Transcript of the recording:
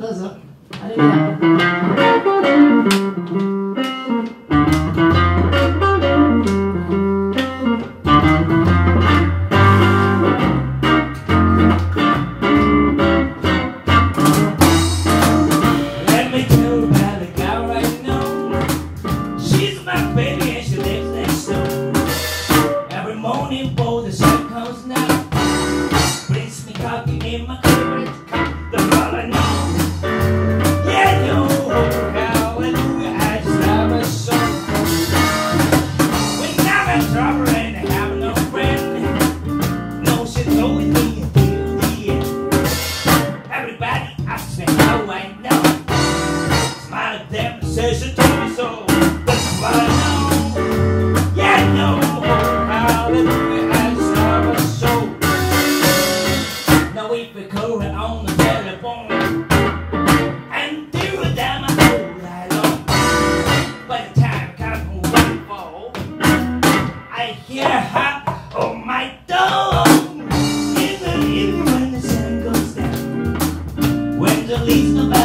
Gaza. Let me tell you about a girl right now. She's my baby and she lives next door. Every morning before the sun comes now, brings me coffee in my favorite cup. The girl I know. Please